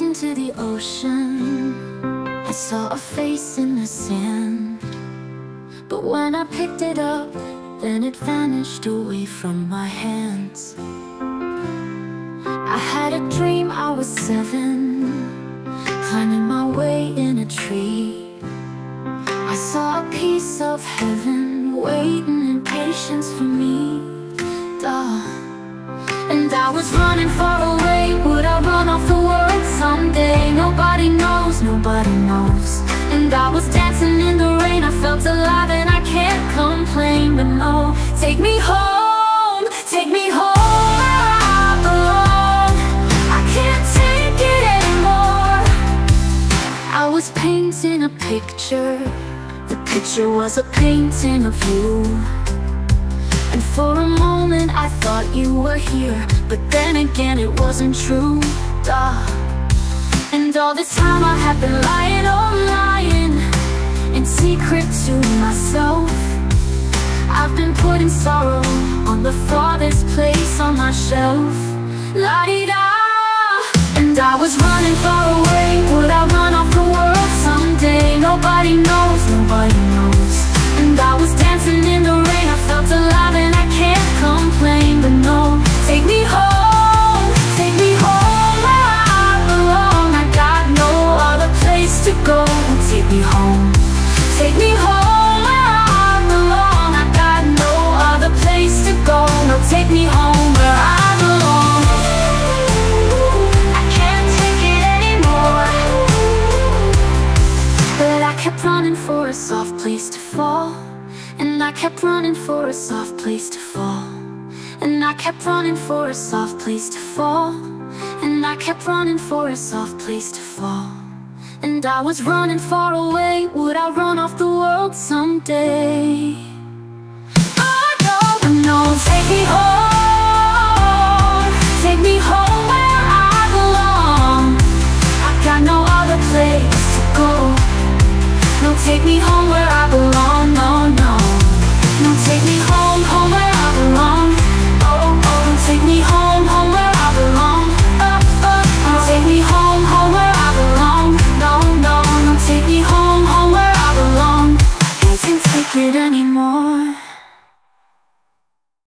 lost into the ocean. I saw a face in the sand, but when I picked it up, then it vanished away from my hands. I had a dream, I was 7, climbing my way in a tree. I saw a piece of heaven waiting in patience for me. Duh. And I was running far away. Would I run off the world someday? Nobody knows, nobody knows. And I was dancing in the rain. I felt alive and I can't complain. But no, take me home, take me home. I was painting a picture. The picture was a painting of you. And for a moment I thought you were here, but then again it wasn't true. Duh. And all this time I have been lying, oh lying, in secret to myself. I've been putting sorrow on the farthest place on my shelf. La-di-da. And I was running far away. Would I run off the world someday? Nobody knows, nobody knows. And I was dancing in the rain. I felt alive and I can't complain. But no, take me home, take me home, where I belong. I got no other place to go. Take me home, take me home, where I belong. I got no other place to go. No, take me home, where I belong. I kept running for a soft place to fall. And I kept running for a soft place to fall. And I kept running for a soft place to fall. And I kept running for a soft place to fall. And I was running far away. Would I run off the world someday?